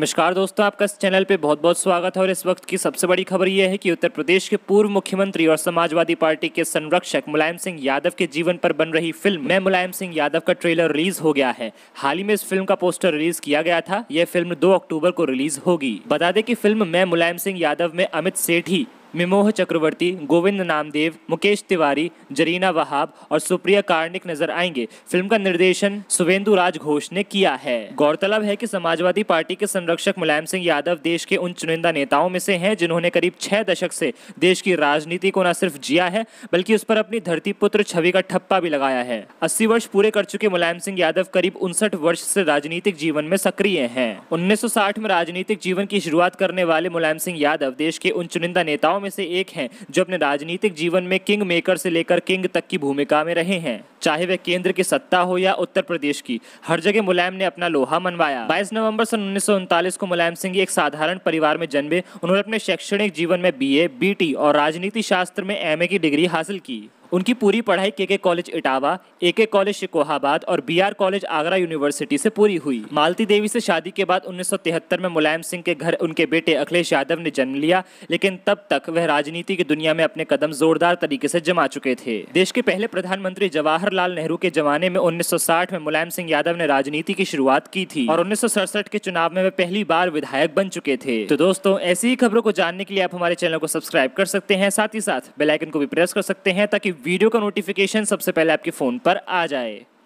नमस्कार दोस्तों, आपका इस चैनल पे बहुत बहुत स्वागत है। और इस वक्त की सबसे बड़ी खबर यह है कि उत्तर प्रदेश के पूर्व मुख्यमंत्री और समाजवादी पार्टी के संरक्षक मुलायम सिंह यादव के जीवन पर बन रही फिल्म मैं मुलायम सिंह यादव का ट्रेलर रिलीज हो गया है। हाल ही में इस फिल्म का पोस्टर रिलीज किया गया था। यह फिल्म 2 अक्टूबर को रिलीज होगी। बता दें कि फिल्म मैं मुलायम सिंह यादव में अमित सेठी, मिमोह चक्रवर्ती, गोविंद नामदेव, मुकेश तिवारी, जरीना वहाब और सुप्रिया कार्निक नजर आएंगे। फिल्म का निर्देशन सुवेंदु राज घोष ने किया है। गौरतलब है कि समाजवादी पार्टी के संरक्षक मुलायम सिंह यादव देश के उन चुनिंदा नेताओं में से हैं जिन्होंने करीब 6 दशक से देश की राजनीति को न सिर्फ जिया है बल्कि उस पर अपनी धरती पुत्र छवि का ठप्पा भी लगाया है। 80 वर्ष पूरे कर चुके मुलायम सिंह यादव करीब 59 वर्ष से राजनीतिक जीवन में सक्रिय है। 1960 में राजनीतिक जीवन की शुरुआत करने वाले मुलायम सिंह यादव देश के उन चुनिंदा नेताओं में से एक हैं जो अपने राजनीतिक जीवन में किंग मेकर से लेकर किंग तक की भूमिका में रहे हैं, चाहे वे केंद्र की सत्ता हो या उत्तर प्रदेश की। हर जगह मुलायम ने अपना लोहा मनवाया। 22 नवंबर सन 1939 को मुलायम सिंह एक साधारण परिवार में जन्मे। उन्होंने अपने शैक्षणिक जीवन में BA, BT और राजनीति शास्त्र में MA की डिग्री हासिल की। उनकी पूरी पढ़ाई KK college Etawah, AK college Shikohabad और BR कॉलेज आगरा यूनिवर्सिटी से पूरी हुई। मालती देवी से शादी के बाद 1973 में मुलायम सिंह के घर उनके बेटे अखिलेश यादव ने जन्म लिया, लेकिन तब तक वह राजनीति की दुनिया में अपने कदम जोरदार तरीके से जमा चुके थे। देश के पहले प्रधानमंत्री जवाहरलाल नेहरू के जमाने में 1960 में मुलायम सिंह यादव ने राजनीति की शुरुआत की थी और 1967 के चुनाव में वे पहली बार विधायक बन चुके थे। तो दोस्तों, ऐसी ही खबरों को जानने के लिए आप हमारे चैनल को सब्सक्राइब कर सकते हैं, साथ ही साथ बेल आइकन को भी प्रेस कर सकते हैं ताकि वीडियो का नोटिफिकेशन सबसे पहले आपके फोन पर आ जाए।